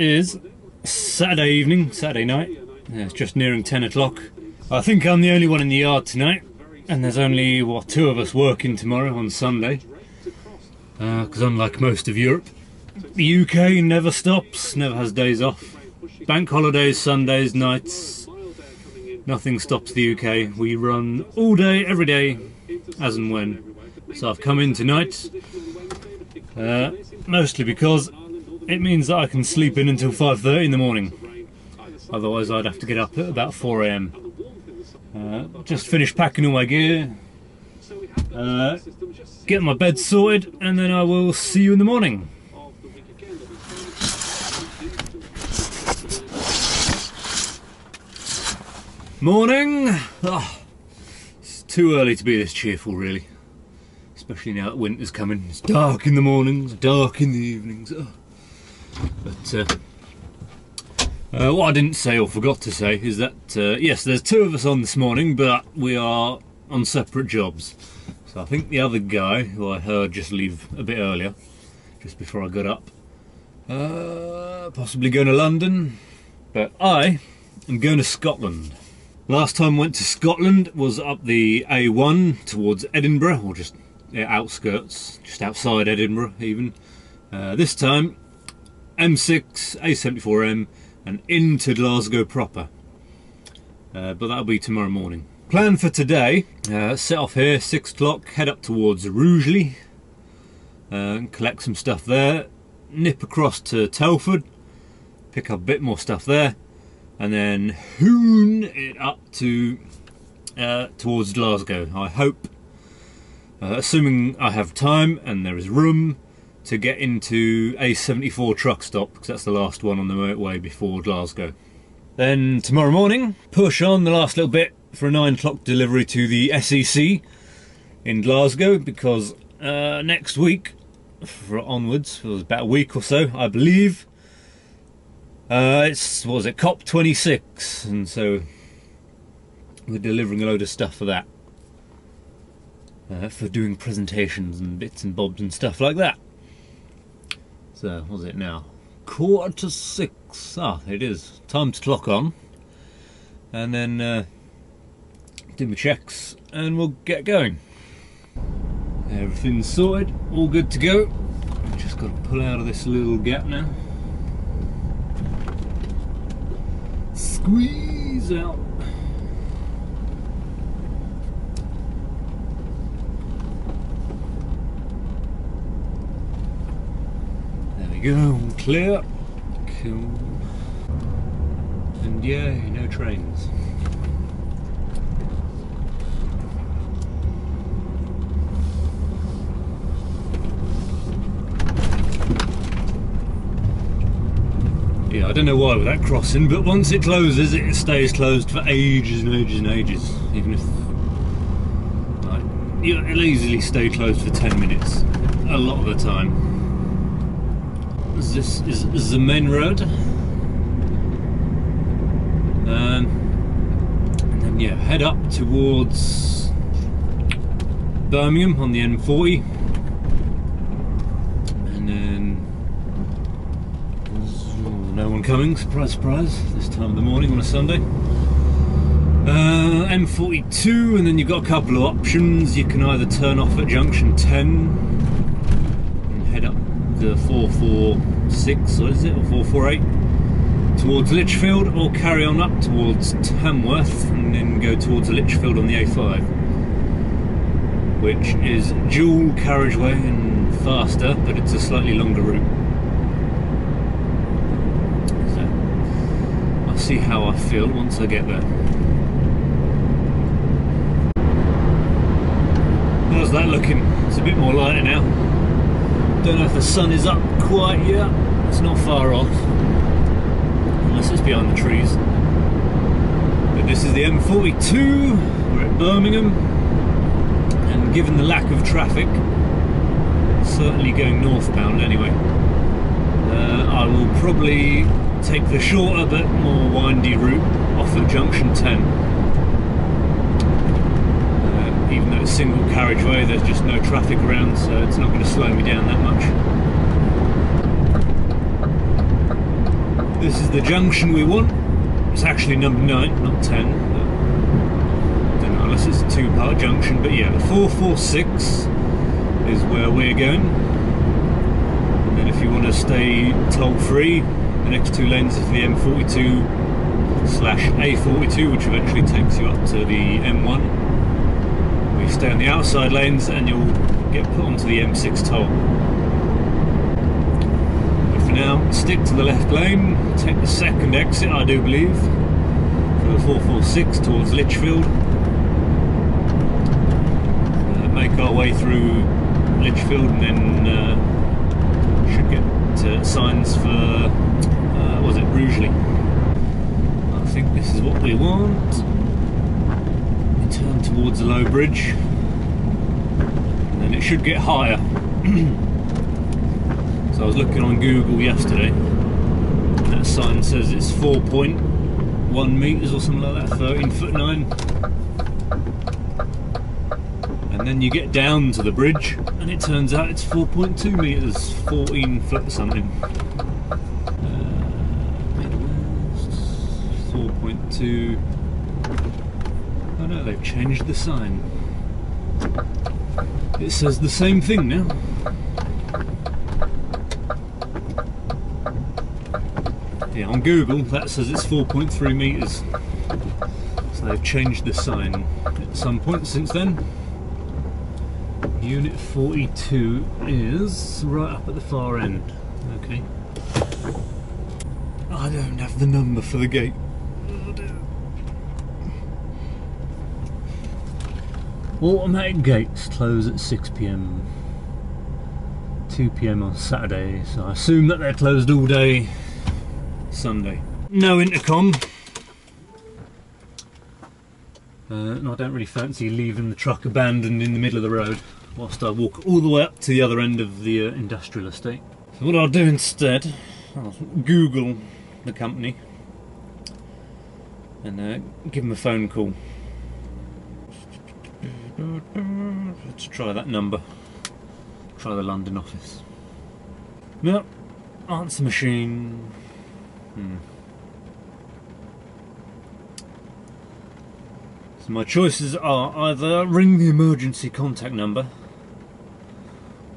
is Saturday evening, Saturday night. It's just nearing 10 o'clock. I think I'm the only one in the yard tonight, and there's only, what, two of us working tomorrow on Sunday. Because unlike most of Europe, the UK never stops, never has days off. Bank holidays, Sundays, nights, nothing stops the UK. We run all day, every day, as and when. So I've come in tonight, mostly because it means that I can sleep in until 5:30 in the morning. Otherwise I'd have to get up at about 4 AM. Just finished packing all my gear, get my bed sorted, and then I will see you in the morning. Morning! Oh, it's too early to be this cheerful, really. Especially now that winter's coming. It's dark in the mornings, dark in the evenings. Oh. But what I didn't say or forgot to say is that, yes, there's two of us on this morning, but we are on separate jobs. So I think the other guy, who I heard just leave a bit earlier, just before I got up, possibly going to London, but I am going to Scotland. Last time I went to Scotland was up the A1 towards Edinburgh, or just outskirts, just outside Edinburgh even. This time, M6, A74M, and into Glasgow proper. But that'll be tomorrow morning. Plan for today, set off here, 6 o'clock, head up towards Rugeley, and collect some stuff there, nip across to Telford, pick up a bit more stuff there, and then hoon it up to towards Glasgow. I hope, assuming I have time and there is room, to get into A74 Truck Stop, because that's the last one on the motorway before Glasgow. Then tomorrow morning, push on the last little bit for a 9 o'clock delivery to the SEC in Glasgow, because next week, onwards, for about a week or so, I believe, it's, what was it, COP26, and so we're delivering a load of stuff for that, for doing presentations and bits and bobs and stuff like that. So, what was it now? 5:45, ah, it is, time to clock on, and then do my checks, and we'll get going. Everything's sorted, all good to go. Just got to pull out of this little gap now. Squeeze out. There we go, clear. Cool. And yay, no trains. Yeah, I don't know why with that crossing, but once it closes, it stays closed for ages and ages and ages. Even if, like, it'll easily stay closed for 10 minutes, a lot of the time. This is the main road. And then, yeah, head up towards Birmingham on the M40. And then... no one coming, surprise, surprise, this time of the morning on a Sunday. M42, and then you've got a couple of options. You can either turn off at junction 10 and head up the 446, or is it, or 448, towards Lichfield, or carry on up towards Tamworth and then go towards Lichfield on the A5, which is dual carriageway and faster, but it's a slightly longer route. See how I feel once I get there. How's that looking? It's a bit more lighter now. Don't know if the sun is up quite yet. It's not far off, unless it's behind the trees. But this is the M42. We're at Birmingham, and given the lack of traffic, certainly going northbound anyway, I will probably take the shorter but more windy route off of junction 10. Even though it's single carriageway, there's just no traffic around, so it's not going to slow me down that much. This is the junction we want. It's actually number 9, not 10. I don't know, unless it's a two-part junction. But yeah, the 446 is where we're going. And then if you want to stay toll-free, the next two lanes is the M42/A42, which eventually takes you up to the M1. We stay on the outside lanes and you'll get put onto the M6 toll. But for now, stick to the left lane, take the second exit, I do believe, for the 446 towards Lichfield. Make our way through Lichfield and then should get signs for, was it Rugeley? I think this is what we want. We turn towards the low bridge and then it should get higher. So I was looking on Google yesterday and that sign says it's 4.1 metres or something like that, 13'9". And then you get down to the bridge and it turns out it's 4.2 metres, 14 foot something. 4.2, oh no, they've changed the sign. It says the same thing now. Yeah, on Google that says it's 4.3 metres. So they've changed the sign at some point since then. Unit 42 is right up at the far end. Okay. I don't have the number for the gate. Automatic gates close at 6 PM, 2 PM on Saturday, so I assume that they're closed all day Sunday. No intercom. And I don't really fancy leaving the truck abandoned in the middle of the road whilst I walk all the way up to the other end of the industrial estate. So what I'll do instead, I'll Google the company and give them a phone call. Let's try that number. Try the London office. No, answer machine. So my choices are either ring the emergency contact number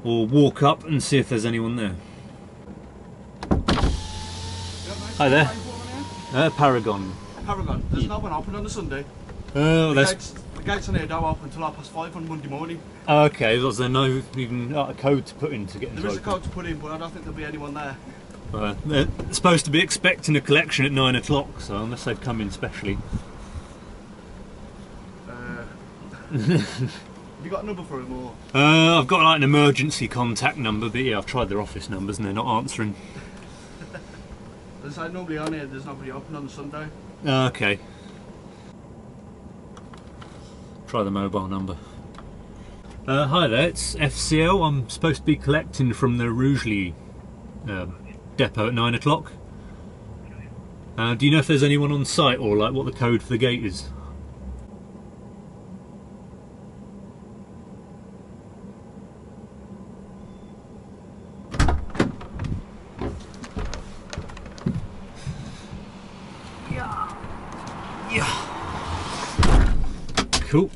or walk up and see if there's anyone there. Hi there. Paragon. Paragon. There's no one open on a Sunday. Oh, that's. The gates on here don't open until 5:30 on Monday morning. Okay, was there no even a code to put in to get into? There is a code to put in, but I don't think there'll be anyone there. They're supposed to be expecting a collection at 9 o'clock, so unless they've come in specially. Have you got a number for him or? I've got like an emergency contact number, but yeah, I've tried their office numbers and they're not answering. As I say, normally on here there's nobody open on Sunday. Okay. Try the mobile number. Hi there, it's FCL. I'm supposed to be collecting from the Rugeley depot at 9 o'clock. Do you know if there's anyone on site or like what the code for the gate is? Yeah. Yeah. Cool.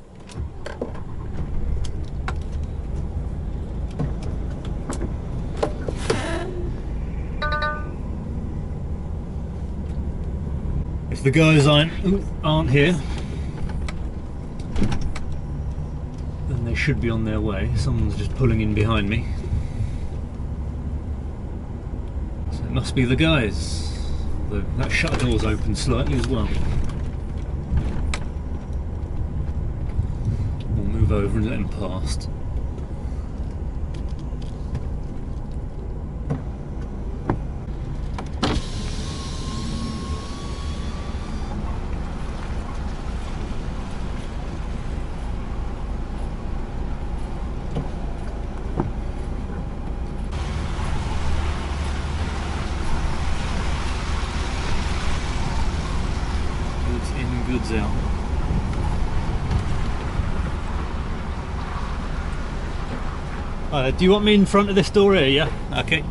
The guys aren't here, then they should be on their way. Someone's just pulling in behind me, so it must be the guys. Although that shutter door's open slightly as well. We'll move over and let them past. Do you want me in front of this door here? Yeah? Okay.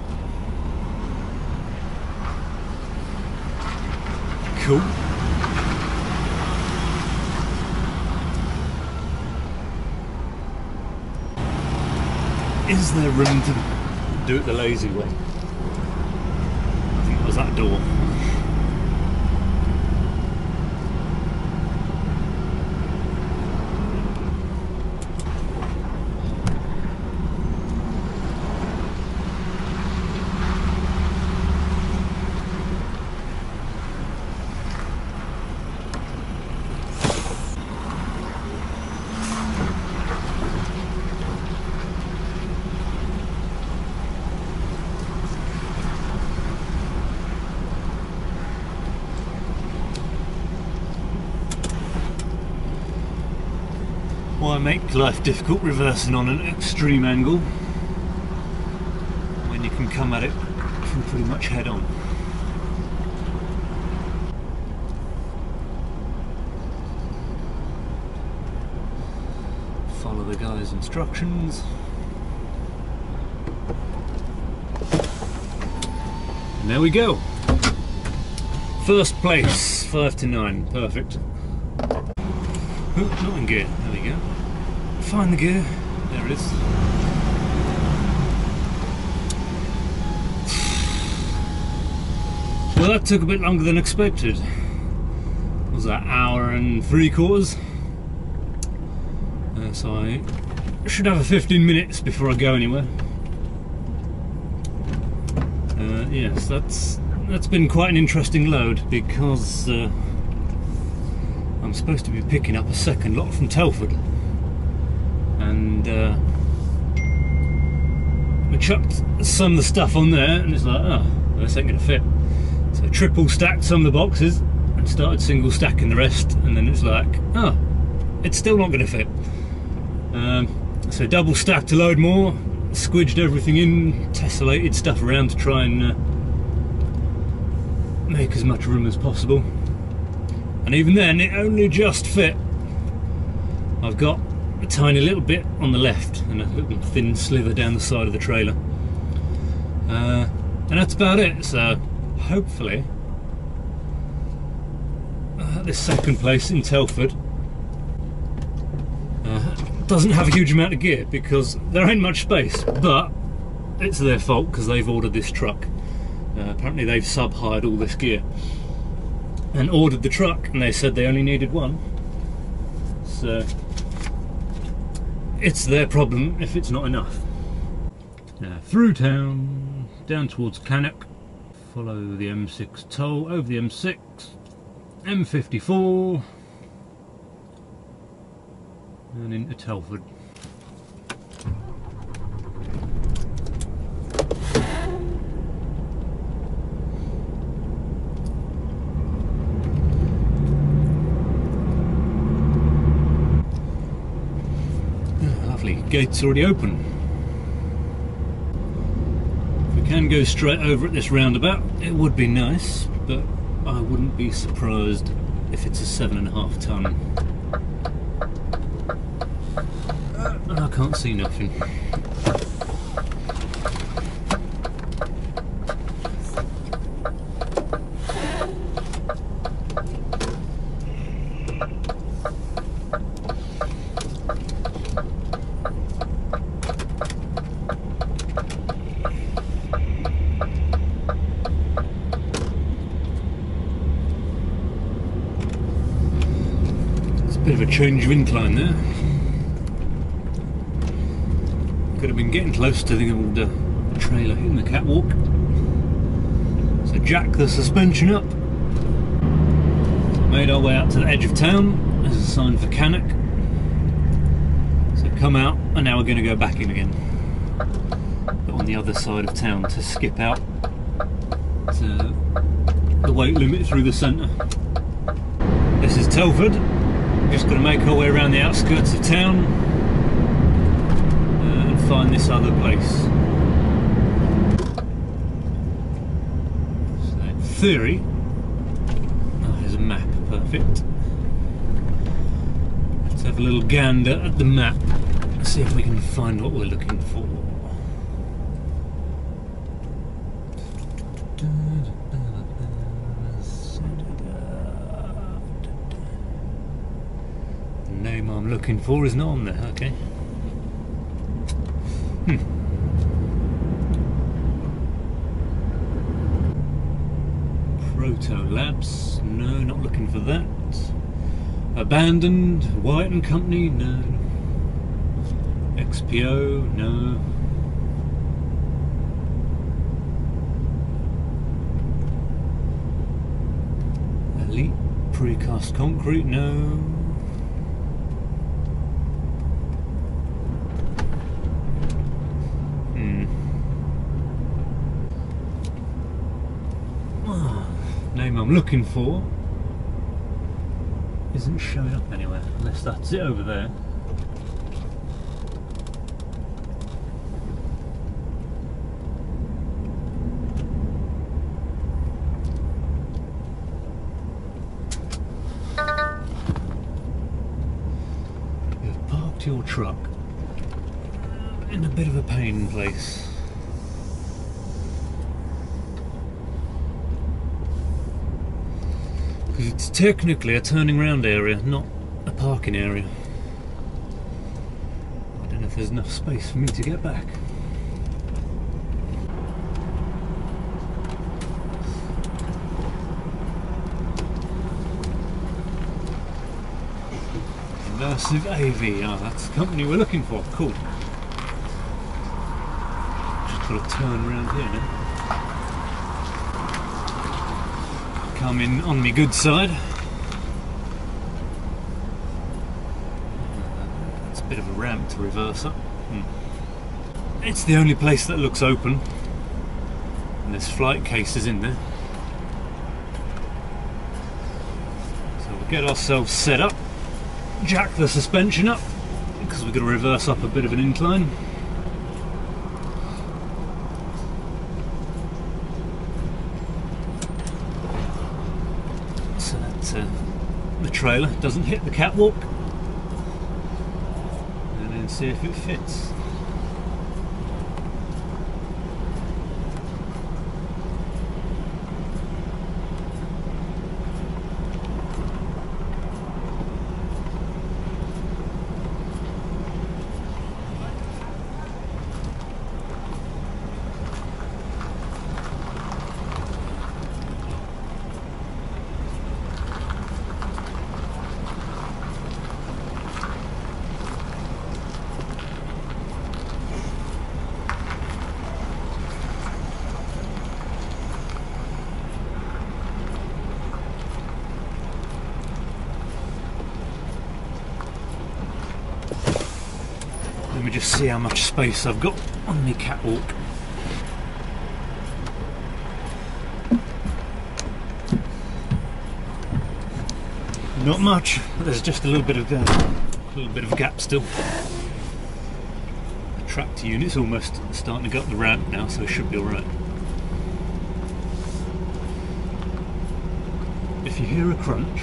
cool. Is there room to do it the lazy way? I think it was that door. Make life difficult reversing on an extreme angle when you can come at it from pretty much head on. Follow the guy's instructions. And there we go. First place, 5 to 9, perfect. Oop, not in gear, there we go. Find the gear. There it is. Well, that took a bit longer than expected. It was that hour and 3/4. So I should have a 15 minutes before I go anywhere. Yes, that's been quite an interesting load because I'm supposed to be picking up a second lot from Telford. And we chucked some of the stuff on there and it's like, oh, this ain't gonna fit. So I triple stacked some of the boxes and started single stacking the rest, and then it's like, oh, it's still not gonna fit. So double stacked a load more, squidged everything in, tessellated stuff around to try and make as much room as possible. And even then, it only just fit. I've got a tiny little bit on the left and a little thin sliver down the side of the trailer, and that's about it. So hopefully this second place in Telford doesn't have a huge amount of gear, because there ain't much space, but it's their fault because they've ordered this truck. Apparently they've sub-hired all this gear and ordered the truck, and they said they only needed one, so it's their problem if it's not enough. Now, through town, down towards Cannock, follow the M6 toll, over the M6, M54, and into Telford. Gate's already open. If we can go straight over at this roundabout, it would be nice, but I wouldn't be surprised if it's a 7.5 ton. I can't see nothing. Change of incline there. Could have been getting close to the old trailer hitting the catwalk. So jack the suspension up. Made our way out to the edge of town. There's a sign for Cannock. So come out, and now we're going to go back in again. But on the other side of town to skip out to the weight limit through the centre. This is Telford. Just going to make our way around the outskirts of town and find this other place. So in theory, oh, there's a map, perfect. Let's have a little gander at the map and see if we can find what we're looking for. name I'm looking for is not on there, okay. Proto Labs, no, not looking for that. Abandoned, White and Company, no. XPO, no. Elite Precast Concrete, no. Name I'm looking for isn't showing up anywhere, unless that's it over there. You've parked your truck in a bit of a pain place. It's technically a turning round area, not a parking area. I don't know if there's enough space for me to get back. Immersive AV, ah, that's the company we're looking for, cool. Just got to turn around here now. I'm in on my good side. It's a bit of a ramp to reverse up. It's the only place that looks open, and there's flight cases in there. So we'll get ourselves set up, jack the suspension up, because we're going to reverse up a bit of an incline. Trailer doesn't hit the catwalk, and then see if it fits. Just see how much space I've got on my catwalk. Not much, but there's just a little bit of gap still. The tractor unit's almost starting to go up the ramp now, so it should be all right. If you hear a crunch,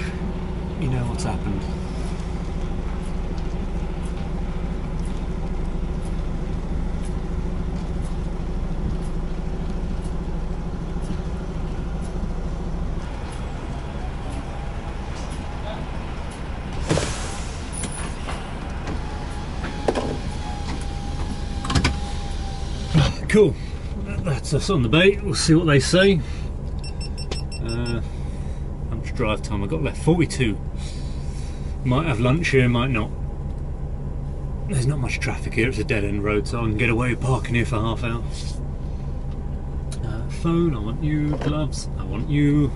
you know what's happened. Cool, that's us on the bay. We'll see what they say. How much drive time I got left? 42. Might have lunch here, might not. There's not much traffic here, it's a dead end road, so I can get away parking here for half hour. Phone, I want you. Gloves, I want you.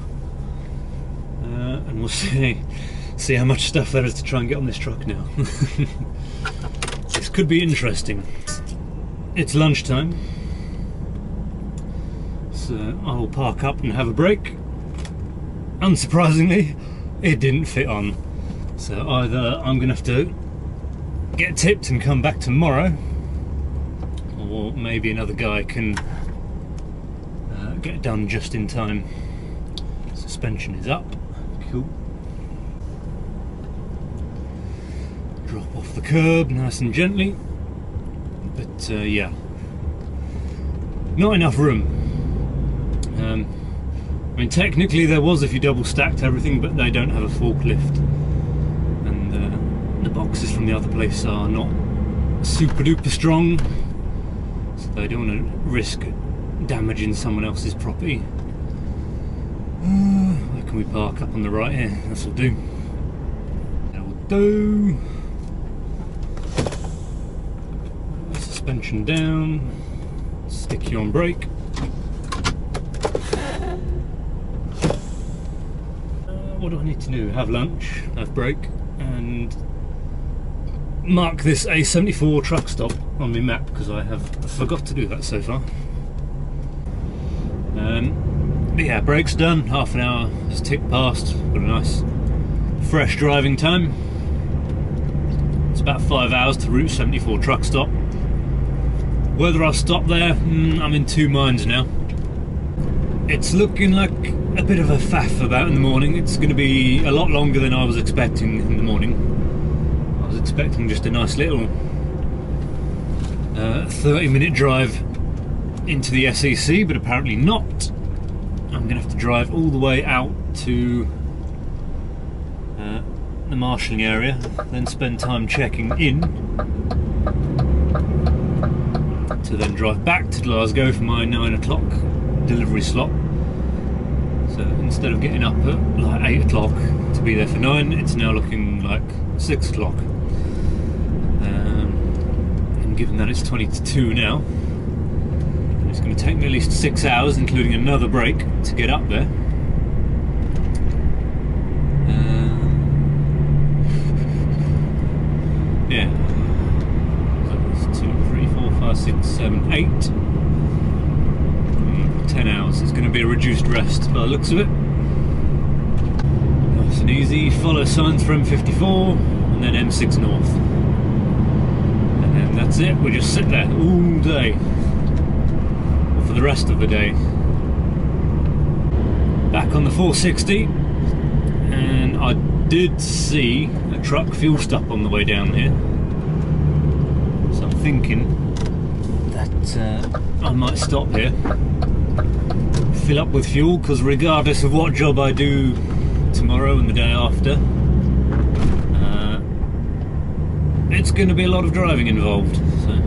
And we'll see how much stuff there is to try and get on this truck now. This could be interesting. It's lunchtime, so I'll park up and have a break. Unsurprisingly, it didn't fit on, so either I'm gonna have to get tipped and come back tomorrow, or maybe another guy can get it done just in time. Suspension is up, cool. Drop off the curb nice and gently, but yeah, not enough room. I mean, technically there was if you double stacked everything, but they don't have a forklift, and the boxes from the other place are not super duper strong, so I don't want to risk damaging someone else's property. Where can we park? Up on the right here, this will do. That will do. Suspension down, stick you on brake. What do I need to do? Have lunch, have break, and mark this A74 truck stop on my map, because I have forgot to do that so far. But yeah, break's done, half an hour has ticked past, got a nice fresh driving time. It's about 5 hours to Route 74 Truck Stop. Whether I'll stop there, I'm in two minds now. It's looking like a bit of a faff about in the morning. It's going to be a lot longer than I was expecting in the morning. I was expecting just a nice little 30-minute drive into the SEC, but apparently not. I'm going to have to drive all the way out to the marshalling area, then spend time checking in, to then drive back to Glasgow for my 9 o'clock delivery slot. So instead of getting up at like 8 o'clock to be there for 9, it's now looking like 6 o'clock. And given that it's 20 to 2 now, it's going to take me at least 6 hours, including another break, to get up there. Yeah, so it's 2, 3, 4, 5, 6, 7, 8. 10 hours. It's going to be a reduced rest by the looks of it. Nice and easy. Follow signs for M54 and then M6 north. And then that's it. We just sit there all day. For the rest of the day. Back on the 460, and I did see a truck fuel stop on the way down here, so I'm thinking that I might stop here, fill up with fuel, because regardless of what job I do tomorrow and the day after, it's going to be a lot of driving involved, so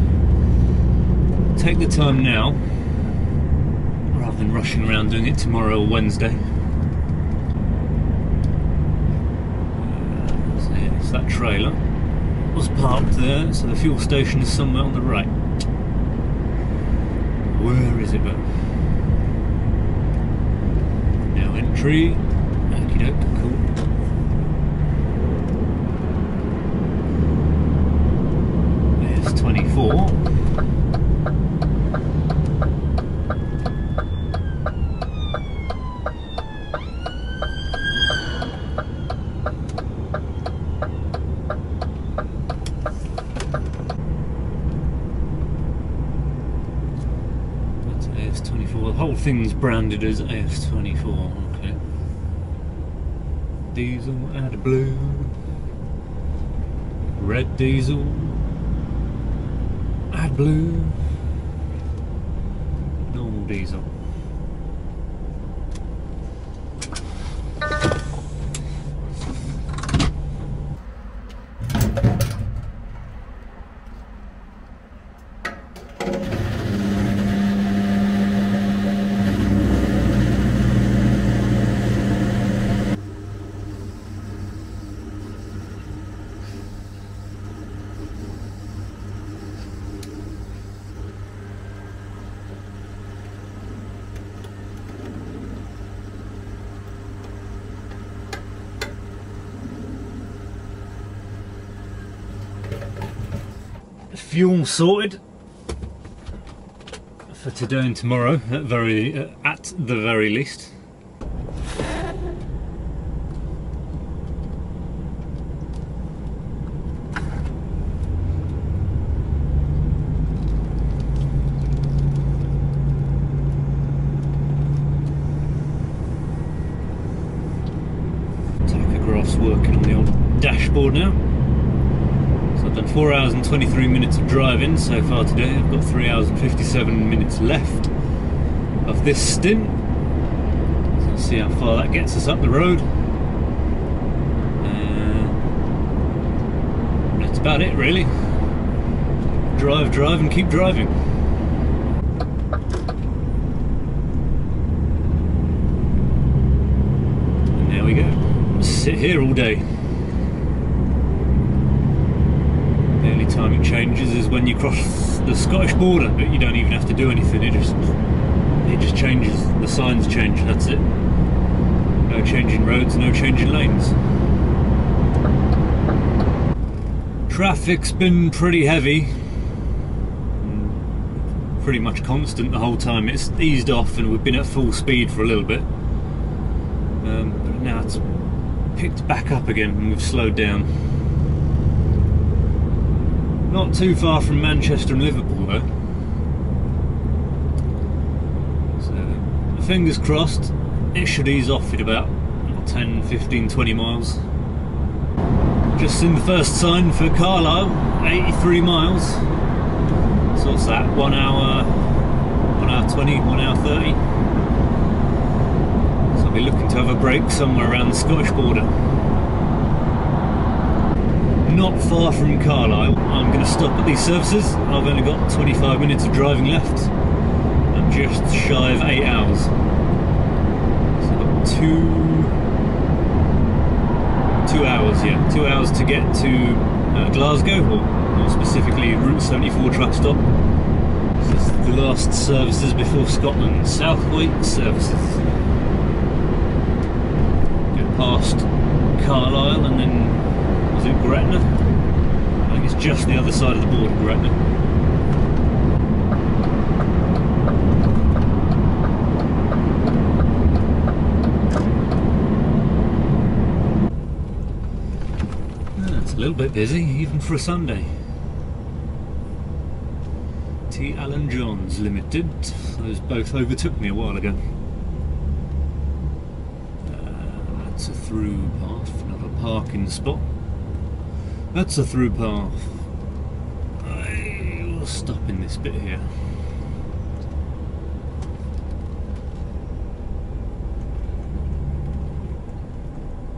take the time now rather than rushing around doing it tomorrow or Wednesday. So yeah, it's that trailer. It was parked there, so the fuel station is somewhere on the right. Where is it, but now entry. Okie doke, cool. There's 24. Things branded as AS24, okay. Diesel, add blue, red diesel, add blue, normal diesel. Fuel sorted for today and tomorrow, at the very least. Tachograph's working on the old dashboard now. 4 hours and 23 minutes of driving so far today. I've got 3 hours and 57 minutes left of this stint. So let's see how far that gets us up the road. about it really. Drive, drive and keep driving. And there we go. We'll sit here all day. The only time it changes is when you cross the Scottish border, but you don't even have to do anything, it just changes, the signs change, that's it. No changing roads, no changing lanes. Traffic's been pretty heavy, pretty much constant the whole time. It's eased off and we've been at full speed for a little bit, but now it's picked back up again and we've slowed down. Not too far from Manchester and Liverpool though, so fingers crossed it should ease off in about 10, 15, 20 miles. Just seen the first sign for Carlisle, 83 miles. So what's that? 1 hour 20, 1 hour 30. So I'll be looking to have a break somewhere around the Scottish border. Not far from Carlisle, I'm going to stop at these services. I've only got 25 minutes of driving left. I'm just shy of 8 hours. So I've got two hours, yeah, 2 hours to get to Glasgow, or more specifically Route 74 Truck Stop. This is the last services before Scotland, Southpoint services. Go past Carlisle and then, was it Gretna? I think it's just the other side of the border, Gretna. A little bit busy, even for a Sunday. T. Allen Johns Limited. Those both overtook me a while ago. That's a through path, another parking spot. That's a through path. I will stop in this bit here.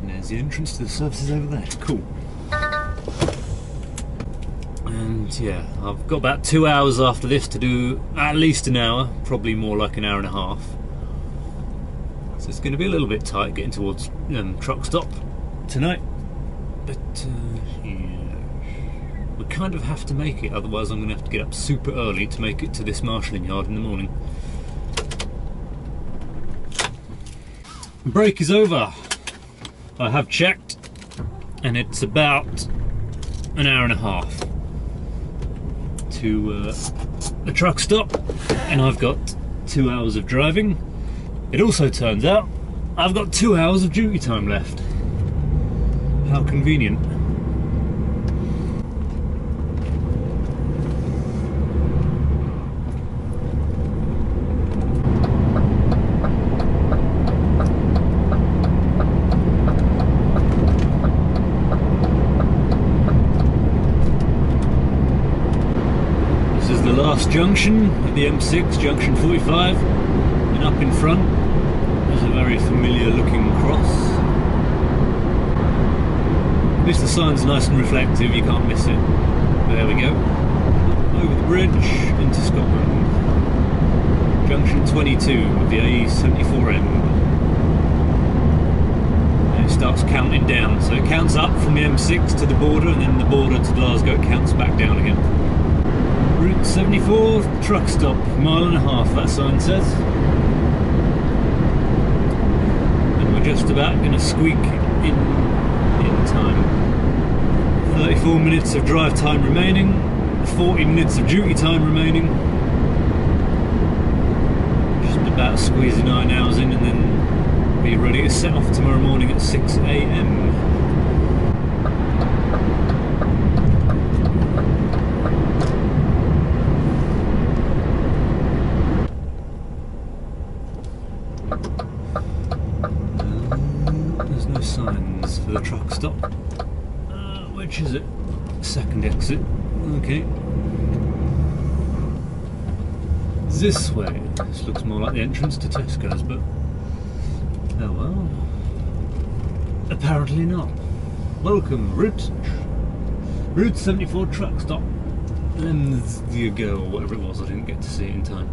And there's the entrance to the services over there. Cool. And yeah, I've got about 2 hours after this to do at least an hour, probably more like an hour and a half. So it's going to be a little bit tight getting towards Truck Stop tonight. But yeah, we kind of have to make it, otherwise I'm going to have to get up super early to make it to this marshalling yard in the morning. Break is over. I have checked and it's about an hour and a half to a truck stop, and I've got 2 hours of driving. It also turns out I've got 2 hours of duty time left. How convenient. Junction at the M6, junction 45, and up in front is a very familiar looking cross. At least the sign's nice and reflective, you can't miss it. There we go. Over the bridge into Scotland. Junction 22 of the A74M. And it starts counting down, so it counts up from the M6 to the border, and then the border to Glasgow counts back down again. Route 74 Truck Stop, mile and a half, that sign says. And we're just about going to squeak in time. 34 minutes of drive time remaining, 40 minutes of duty time remaining. Just about squeezing 9 hours in and then be ready to set off tomorrow morning at 6 AM. Is it second exit? Okay, this way. This looks more like the entrance to Tesco's, but oh well, apparently not. Welcome, Route Route 74 Truck Stop. And you go, or whatever it was, I didn't get to see it in time.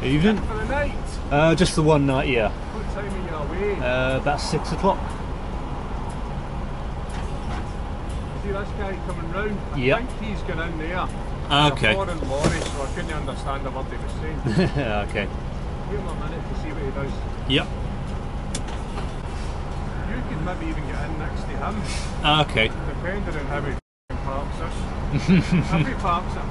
Evening. For the night? Just the one night, yeah. What time are you away? About 6 o'clock. See this guy coming round? I think he's gone in there. Okay. In a foreign lorry, so I couldn't understand the word he was saying. Okay. Give him a minute to see what he does. Yep. You could maybe even get in next to him. Okay. Depending on how he parks us. If he parks him.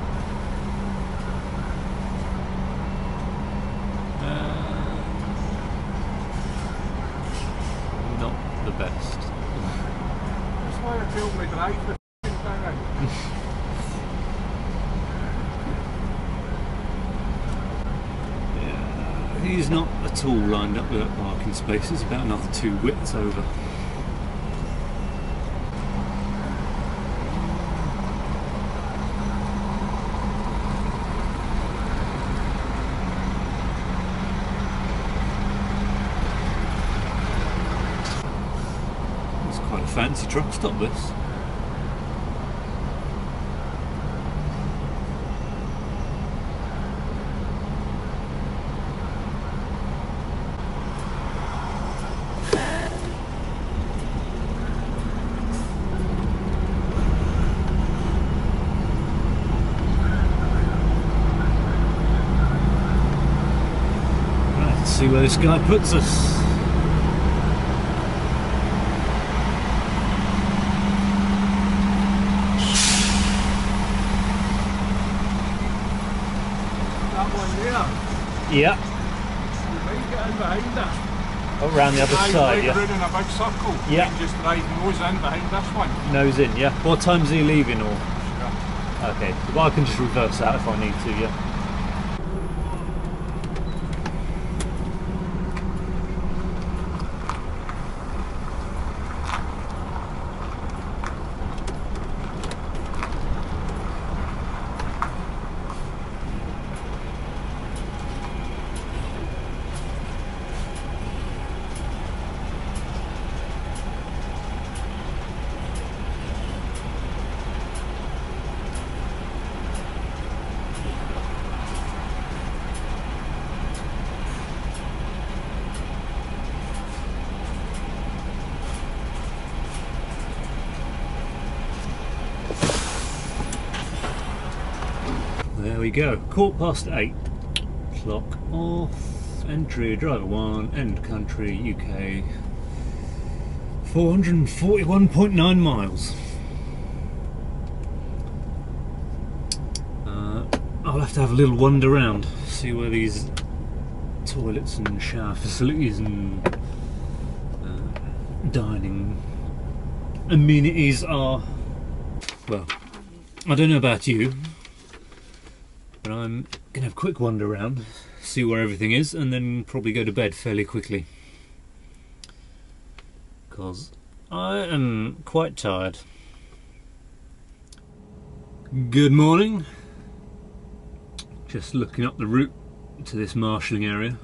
Not the best. That's why I failed my drive the f***ing thing out. He's not at all lined up with that parking space, it's about another two widths over. It's quite a fancy truck stop, this. See where this guy puts us. That one there? Yeah. You might get in behind that. Oh, round the other side, yeah. Round in a big circle. Yeah. And just drive nose in behind this one. Nose in, yeah. What time's he leaving, or? Sure. Okay. Well, I can just reverse that if I need to, yeah. There we go, 8:15 off, entry driver 1, end country, UK, 441.9 miles. I'll have to have a little wander around, see where these toilets and shower facilities and dining amenities are. Well, I don't know about you, but I'm gonna have a quick wander around, see where everything is, and then probably go to bed fairly quickly, because I am quite tired. Good morning. Just looking up the route to this marshalling area.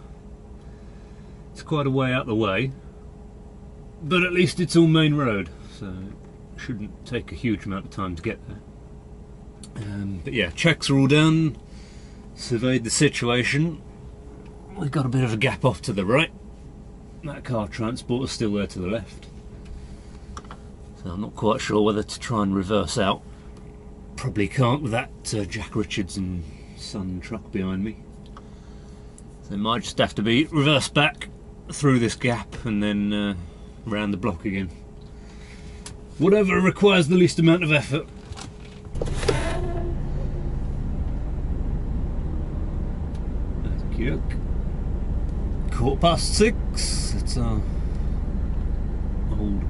It's quite a way out the way, but at least it's all main road, so it shouldn't take a huge amount of time to get there. But yeah, checks are all done. Surveyed the situation. We've got a bit of a gap off to the right. That car transport is still there to the left. So I'm not quite sure whether to try and reverse out. Probably can't with that Jack Richards and Son truck behind me. So it might just have to be reversed back through this gap and then round the block again. Whatever requires the least amount of effort. Yuck. 6:15. That's our old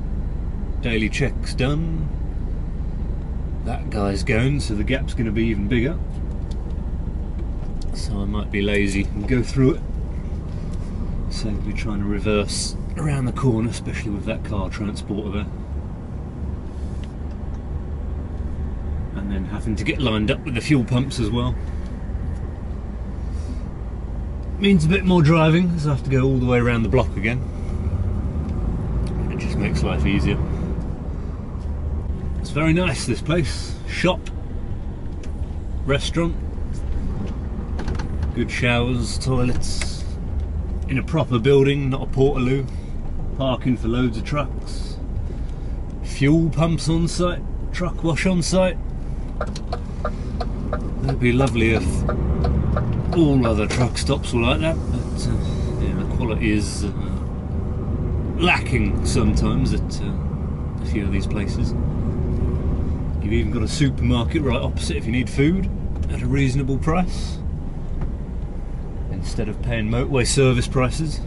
daily checks done. That guy's going, so the gap's going to be even bigger. So I might be lazy and go through it. Save me trying to reverse around the corner, especially with that car transporter there. And then having to get lined up with the fuel pumps as well. means a bit more driving, because I have to go all the way around the block again. It just makes life easier. It's very nice, this place. Shop, restaurant, good showers, toilets, in a proper building, not a portaloo, parking for loads of trucks, fuel pumps on site, truck wash on site. It'd be lovely if all other truck stops were like that, but yeah, the quality is lacking sometimes at a few of these places. You've even got a supermarket right opposite if you need food at a reasonable price, instead of paying motorway service prices.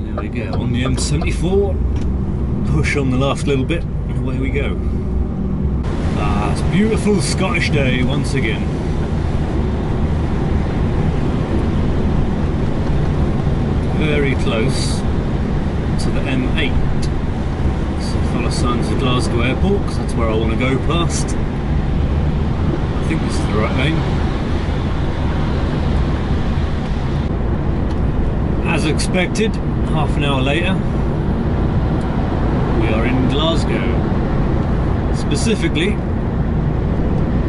There we go, on the M74, push on the last little bit and away we go. Ah, it's a beautiful Scottish day once again. Very close to the M8. Follow signs of Glasgow Airport, because that's where I want to go past. I think this is the right lane. As expected, half an hour later, we are in Glasgow. Specifically,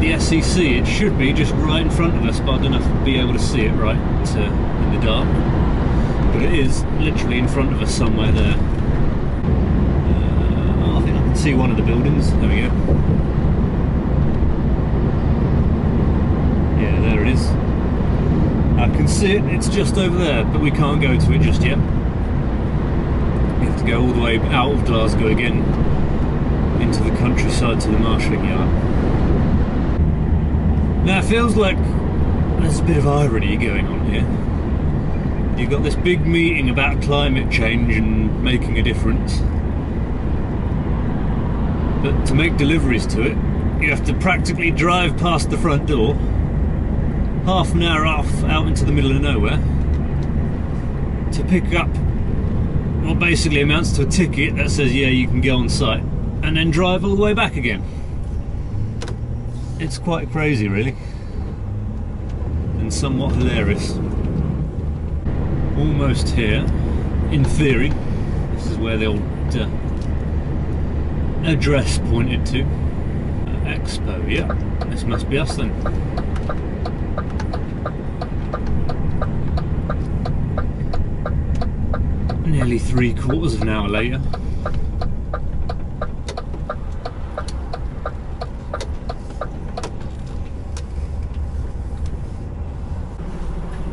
the SEC. It should be just right in front of us, but I don't know if we'll be able to see it right in the dark. But it is literally in front of us somewhere there. See one of the buildings, there we go. Yeah, there it is. I can see it, it's just over there, but we can't go to it just yet. We have to go all the way out of Glasgow again, into the countryside to the marshalling yard. Now it feels like there's a bit of irony going on here. You've got this big meeting about climate change and making a difference. But to make deliveries to it, you have to practically drive past the front door, half an hour off out into the middle of nowhere, to pick up what basically amounts to a ticket that says, yeah, you can go on site, and then drive all the way back again. It's quite crazy, really, and somewhat hilarious. Almost here, in theory, this is where the old address pointed to. Expo, yeah. This must be us then. Nearly 3/4 of an hour later.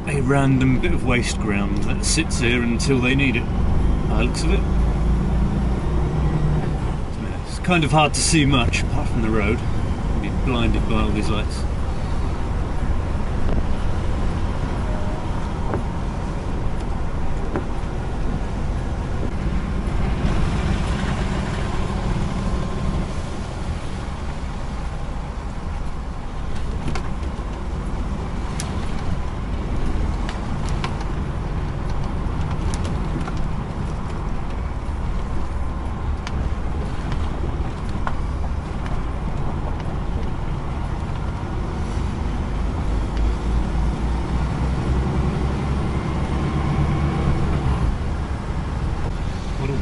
A random bit of waste ground that sits here until they need it, by the looks of it. Kind of hard to see much apart from the road. I'd be blinded by all these lights.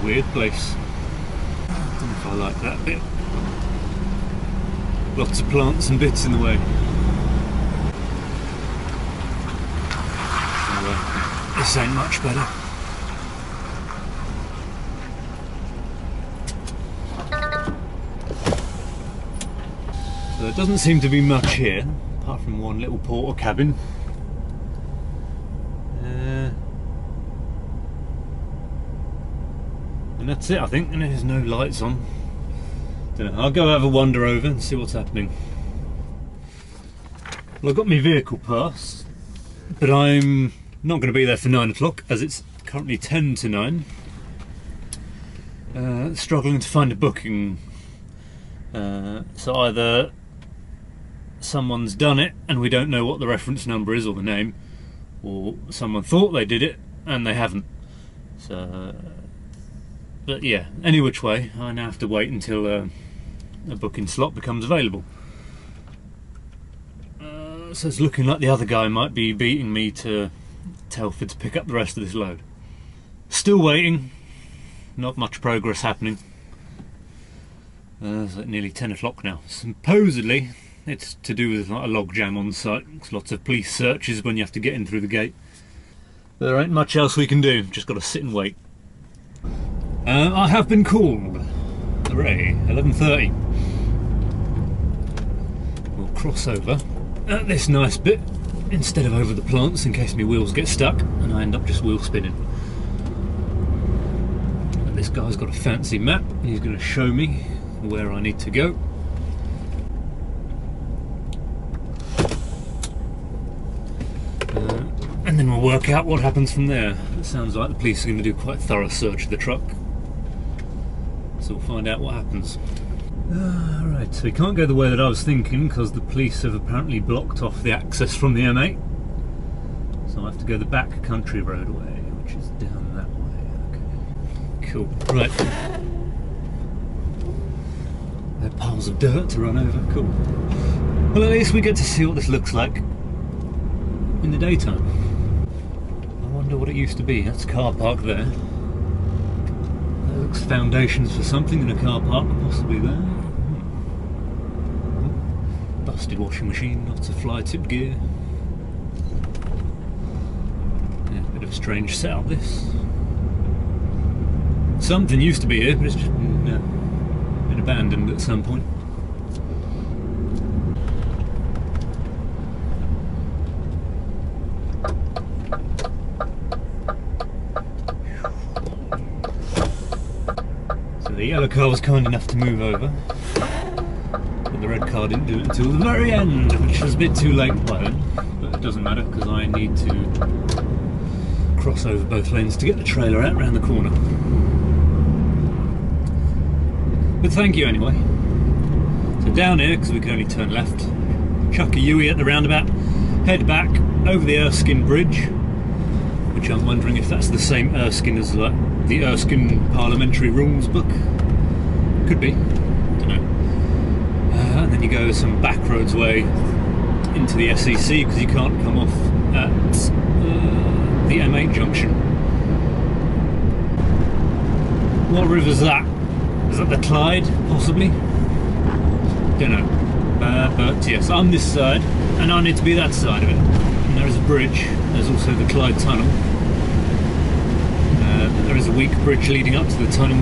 Weird place. I don't know if I like that bit. Lots of plants and bits in the way. Anyway, this ain't much better. So there doesn't seem to be much here, apart from one little porta cabin. And that's it, I think, and there's no lights on. Don't know. I'll go have a wander over and see what's happening. Well, I've got my vehicle pass, but I'm not going to be there for 9 o'clock, as it's currently 10 to 9. Struggling to find a booking. So either someone's done it and we don't know what the reference number is or the name, or someone thought they did it and they haven't. So But yeah, any which way, I now have to wait until a booking slot becomes available. So it's looking like the other guy might be beating me to Telford to pick up the rest of this load. Still waiting, not much progress happening. It's like nearly 10 o'clock now. Supposedly it's to do with like a log jam on site. There's lots of police searches when you have to get in through the gate. There ain't much else we can do, just got to sit and wait. I have been called. Hooray, 11:30. We'll cross over at this nice bit instead of over the plants in case my wheels get stuck and I end up just wheel spinning. And this guy's got a fancy map, he's going to show me where I need to go. And then we'll work out what happens from there. It sounds like the police are going to do quite a thorough search of the truck, so we'll find out what happens. Alright, so we can't go the way that I was thinking because the police have apparently blocked off the access from the M8, so I have to go the back country road way, which is down that way. Okay, cool. Right, there are piles of dirt to run over. Cool. Well, at least we get to see what this looks like in the daytime. I wonder what it used to be. That's a car park there. Foundations for something in a car park, possibly there. Busted washing machine, lots of fly tip gear. Yeah, a bit of a strange setup this. Something used to be here, but it's just been abandoned at some point. The yellow car was kind enough to move over, but the red car didn't do it until the very end, which was a bit too late by then, but it doesn't matter because I need to cross over both lanes to get the trailer out round the corner. But thank you anyway. So down here, because we can only turn left, chuck a U-turn at the roundabout, head back over the Erskine Bridge, which I'm wondering if that's the same Erskine as the Erskine Parliamentary Rules book. Could be, don't know. And then you go some back roads way into the SEC because you can't come off at the M8 junction. What river's that? Is that the Clyde, possibly? Don't know. But yes, I'm this side and I need to be that side of it. And there is a bridge, there's also the Clyde tunnel. There is a weak bridge leading up to the tunnel,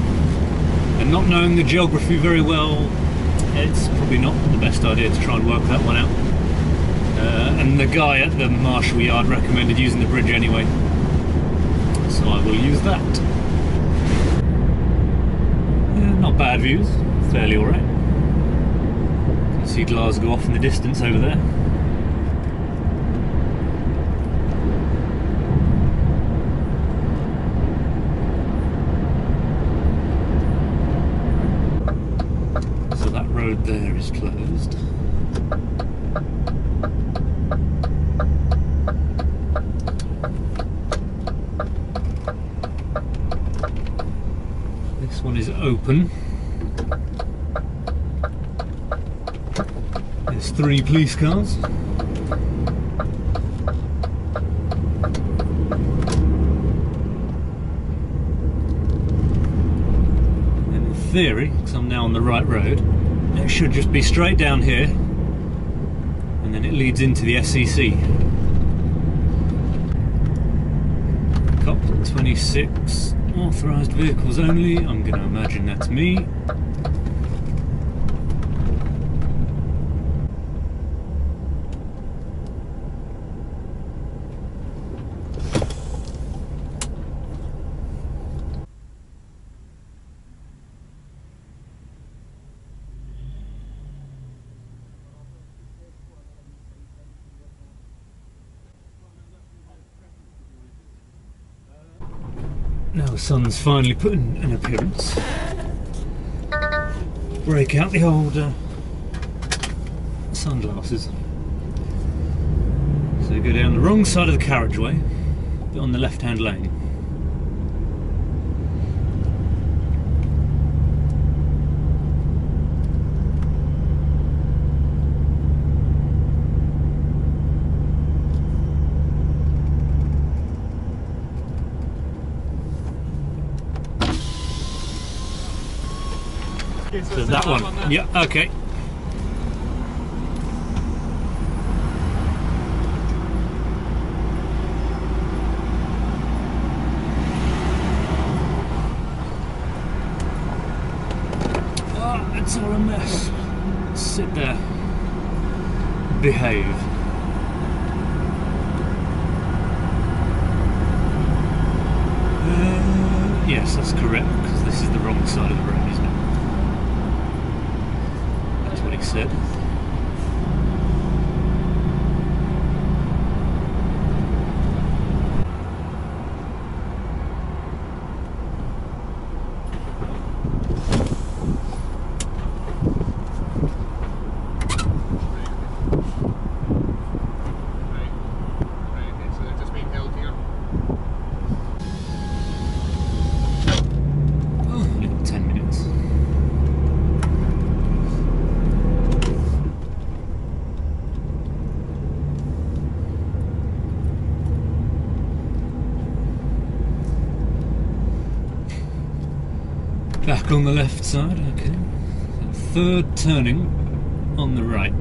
and not knowing the geography very well, it's probably not the best idea to try and work that one out. And the guy at the marshal yard recommended using the bridge anyway, so I will use that. Not bad views, fairly alright. You can see Glasgow off in the distance over there. There is closed. This one is open. There's 3 police cars. And in theory, because I'm now on the right road, it should just be straight down here and then it leads into the SEC. COP26, authorised vehicles only. I'm going to imagine that's me. Now the sun's finally put in an appearance. Break out the old sunglasses. So you go down the wrong side of the carriageway, but on the left-hand lane. So that one. Yeah, okay. Oh, it's all a mess. Sit there. Behave. Yes, that's correct, because this is the wrong side of the road, isn't it? That's what he said. Back on the left side, okay. Third turning on the right.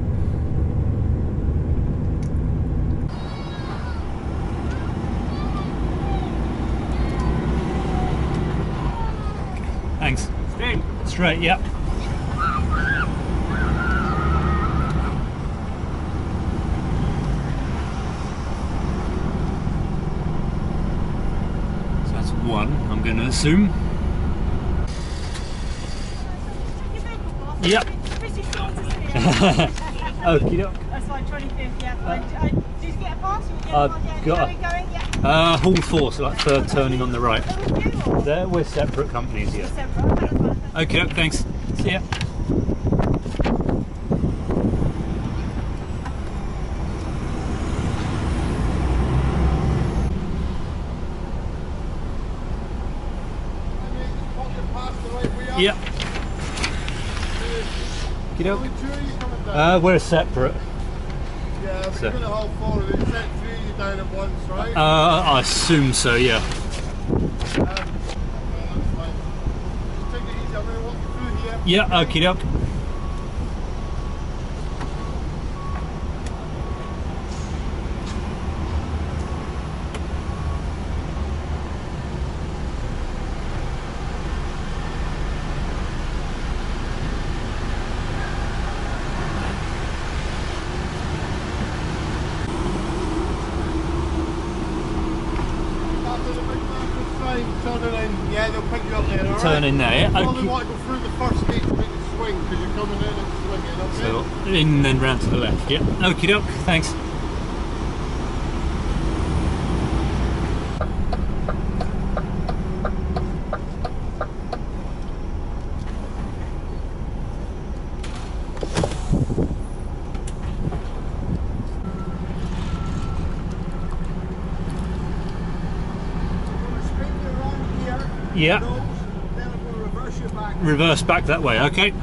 Thanks. Straight. Straight, yep. So that's one, I'm going to assume. Yep. That's like 25th, yeah. Did you get a parcel? I've got a hall four, so like third turning on the right. There, we're separate companies, yeah. Separate. Okay, thanks. See ya. Yep. We're separate. Yeah, we're so. Going to hold four of these, set three down at once, right? I assume so, yeah. Okay, that's fine. Just take it easy, I'm going to walk you through here. Yeah, okie doke. Turn in there. Yeah. Okay. You want to go through the first gate to make it swing because you're coming in and swinging. Okay? So in and then round to the left. Yeah. Okie doke. Thanks. Yeah. No. Reverse back that way, okay.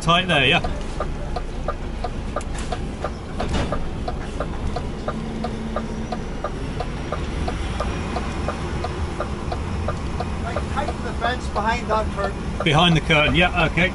Tight there, yeah. Right, tighten the fence behind that curtain. Behind the curtain, yeah, okay.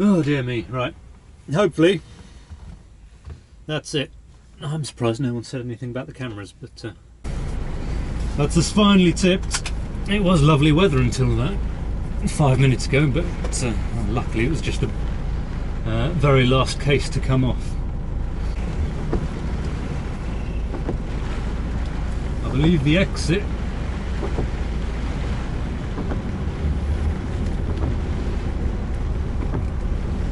Oh dear me, right. Hopefully that's it. I'm surprised no one said anything about the cameras, but that's us finally tipped. It was lovely weather until that 5 minutes ago, but luckily it was just the very last case to come off. I believe the exit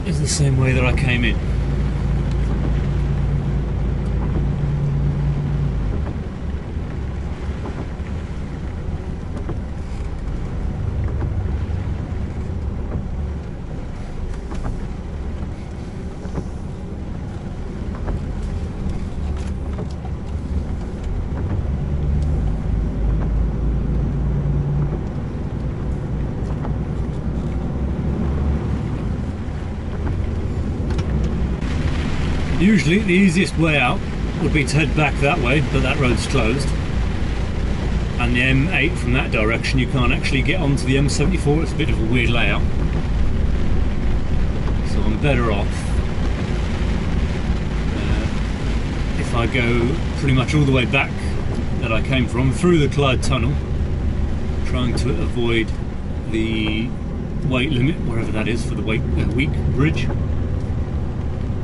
is the same way that I came in. Usually the easiest way out would be to head back that way, but that road's closed. And the M8 from that direction, you can't actually get onto the M74, it's a bit of a weird layout. So I'm better off if I go pretty much all the way back that I came from, through the Clyde tunnel, trying to avoid the weight limit, wherever that is, for the Weak Bridge.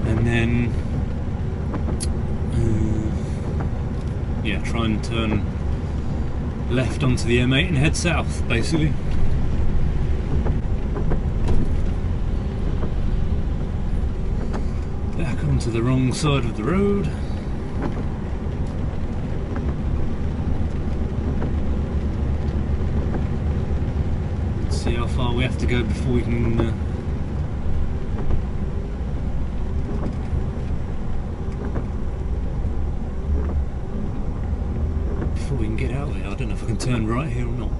And then, yeah, try and turn left onto the M8 and head south, basically. Back onto the wrong side of the road. Let's see how far we have to go before we can get out of here. I don't know if I can turn right here or not.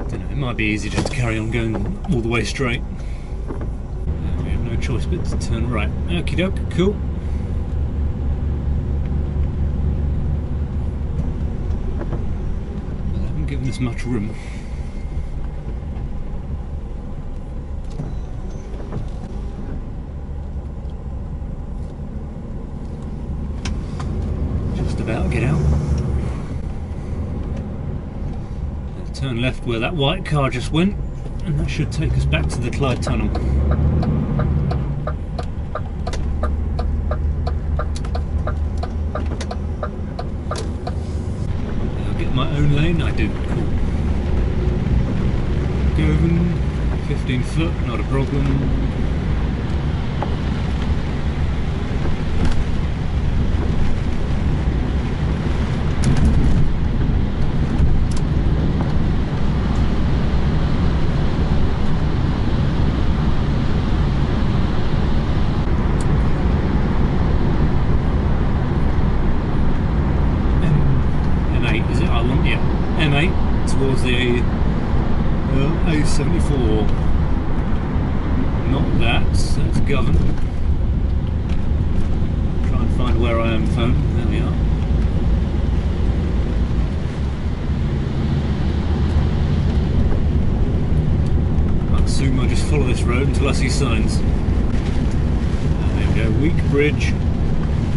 I don't know, it might be easy just to carry on going all the way straight. We have no choice but to turn right. Okie doke, cool. Well, they haven't given us much room. Turn left where that white car just went, and that should take us back to the Clyde tunnel. I'll get my own lane, I do, cool. Govan, 15 foot, not a problem. M8 towards the A74, not that, that's Govan. Try and find where I am phone, there we are. I assume I'll just follow this road until I see signs. There we go, Weak Bridge,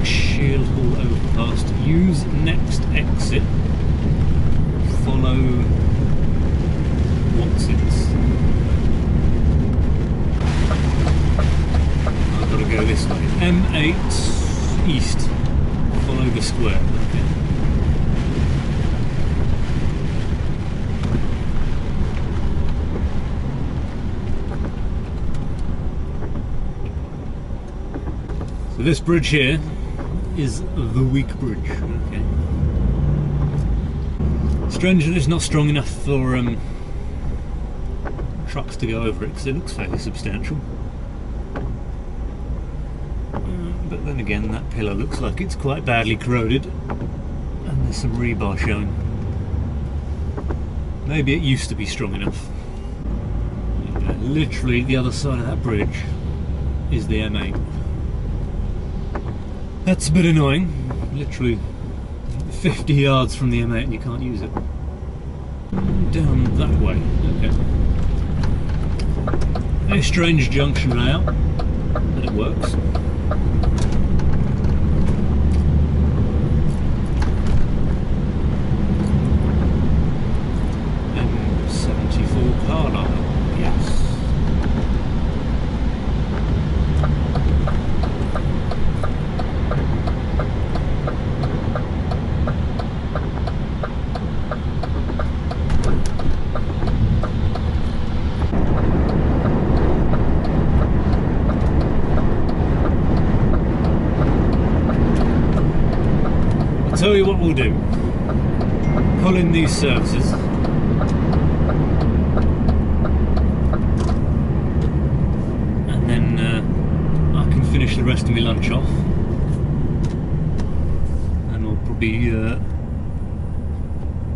Shield Hall overpass, use next exit. Follow what's it. I've got to go this way. M8 east. Follow the square. Okay. So this bridge here is the Weak Bridge. Okay. Strangely, it's not strong enough for trucks to go over it, because it looks fairly substantial. But then again, that pillar looks like it's quite badly corroded, and there's some rebar showing. Maybe it used to be strong enough. And literally, the other side of that bridge is the M8. That's a bit annoying, literally. 50 yards from the M8 and you can't use it. Down that way, okay. No strange junction rail, but it works. M74 Carlisle, yes. I'll tell you what we'll do, pull in these services, and then I can finish the rest of my lunch off, and we'll probably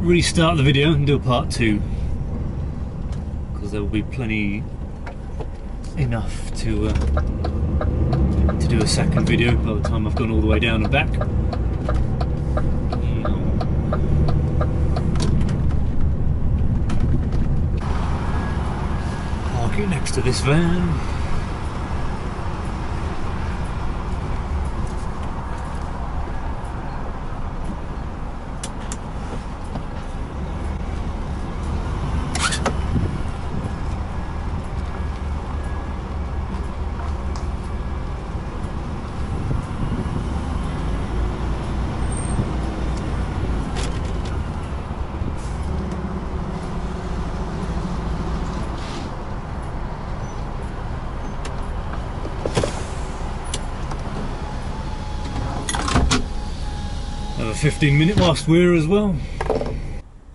restart the video and do a part two, because there will be plenty enough to do a second video by the time I've gone all the way down and back. Next to this van. Another 15 minutes whilst we're as well.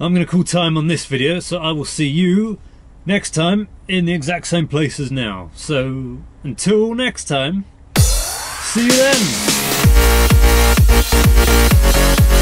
I'm going to call time on this video, so I will see you next time in the exact same place as now. So until next time, see you then.